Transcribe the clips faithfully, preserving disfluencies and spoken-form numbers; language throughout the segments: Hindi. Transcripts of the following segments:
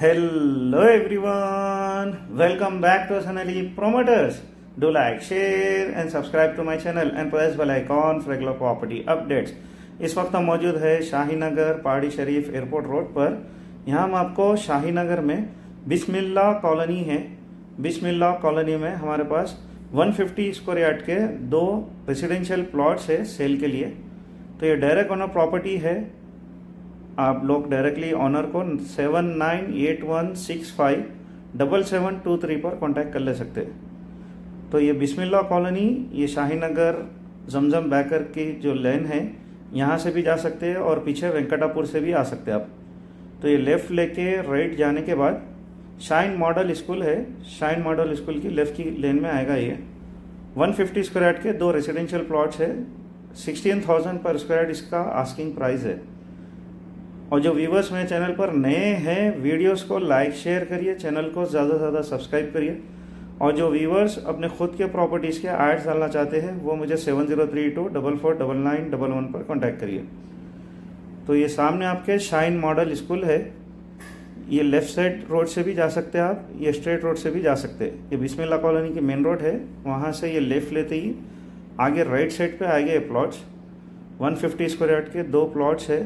Hello everyone, welcome back to सनली promoters. Do like, share and subscribe to my channel and press bell icon for regular property updates. इस वक्त हम मौजूद है शाहीन नगर पहाड़ी शरीफ एयरपोर्ट रोड पर। यहाँ हम आपको शाहीन नगर में बिस्मिल्ला कॉलोनी है, बिस्मिल्ला कॉलोनी में हमारे पास एक सौ पचास स्क्वायर यार्ड के दो रेसिडेंशियल प्लॉट्स है सेल के लिए। तो ये डायरेक्ट ऑनर प्रॉपर्टी है, आप लोग डायरेक्टली ऑनर को seven nine eight one six five double seven two three पर कॉन्टैक्ट कर ले सकते हैं। तो ये बिस्मिल्ला कॉलोनी, ये शाहीन नगर जमजम बैकर की जो लेन है यहाँ से भी जा सकते हैं और पीछे वेंकटापुर से भी आ सकते हैं आप। तो ये लेफ़्ट लेके राइट जाने के बाद शाइन मॉडल स्कूल है, शाइन मॉडल स्कूल की लेफ़्ट की लेन में आएगा। ये एक सौ पचास स्क्वायर यार्ड के दो रेसिडेंशियल प्लॉट्स है, सोलह हज़ार पर स्क्वायर यार्ड इसका आस्किंग प्राइस है। और जो व्यूवर्स मेरे चैनल पर नए हैं, वीडियोस को लाइक शेयर करिए, चैनल को ज़्यादा से ज़्यादा सब्सक्राइब करिए। और जो व्यूवर्स अपने खुद के प्रॉपर्टीज़ के एड्स डालना चाहते हैं वो मुझे seven zero three two double four double nine double one पर कॉन्टैक्ट करिए। तो ये सामने आपके शाइन मॉडल स्कूल है, ये लेफ़्ट साइड रोड से भी जा सकते हैं आप, ये स्ट्रेट रोड से भी जा सकते हैं। ये बिस्मिल्ला कॉलोनी की मेन रोड है, वहाँ से ये लेफ़्ट लेते ही आगे राइट साइड पे आएगा ये प्लॉट्स। एक सौ पचास स्क्वायर यार्ड के दो प्लॉट्स है,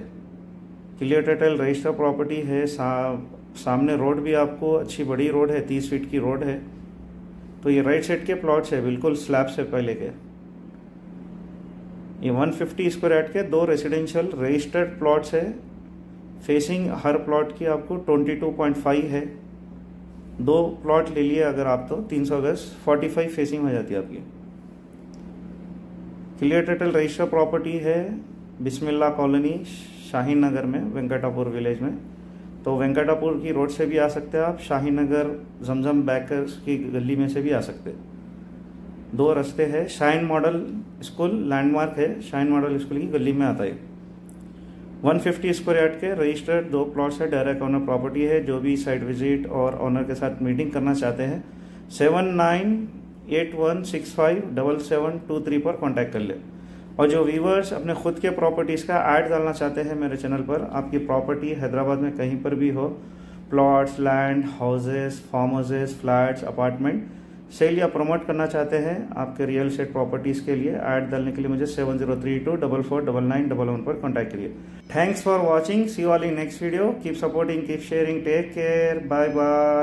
क्लियर टाइटल रजिस्टर प्रॉपर्टी है। सा, सामने रोड भी आपको अच्छी बड़ी रोड है, तीस फीट की रोड है। तो ये राइट साइड के प्लॉट्स है, बिल्कुल स्लैब से पहले के। ये एक सौ पचास स्क्वायर यार्ड के दो रेसिडेंशियल रजिस्टर्ड प्लॉट्स है। फेसिंग हर प्लॉट की आपको बाईस पॉइंट पाँच है, दो प्लॉट ले लिए अगर आप तो तीन सौ गज पैंतालीस फेसिंग हो जाती है आपकी। क्लियर टाइटल रजिस्टर प्रॉपर्टी है बिस्मिल्ला कॉलोनी शाहीन नगर में, वेंकटापुर विलेज में। तो वेंकटापुर की रोड से भी आ सकते हैं आप, शाहीन नगर जमजम बैकर्स की गली में से भी आ सकते हैं। दो रास्ते हैं, शाइन मॉडल स्कूल लैंडमार्क है, शाइन मॉडल स्कूल की गली में आता है। एक सौ पचास स्क्वायर यार्ड के रजिस्टर्ड दो प्लॉट्स है, डायरेक्ट ऑनर प्रॉपर्टी है। जो भी साइट विजिट और ऑनर के साथ मीटिंग करना चाहते हैं seven nine eight one six five double seven two three पर कॉन्टैक्ट कर ले। और जो व्यूवर्स अपने खुद के प्रॉपर्टीज़ का ऐड डालना चाहते हैं मेरे चैनल पर, आपकी प्रॉपर्टी हैदराबाद में कहीं पर भी हो, plots, land, houses, farm houses, flats, apartment sale या प्रमोट करना चाहते हैं, आपके रियल स्टेट प्रॉपर्टीज़ के लिए ऐड डालने के लिए मुझे seven zero three two double four double nine double one पर कॉन्टैक्ट करिए। Thanks for watching, see you all in next video. Keep supporting, keep sharing, take care, bye bye.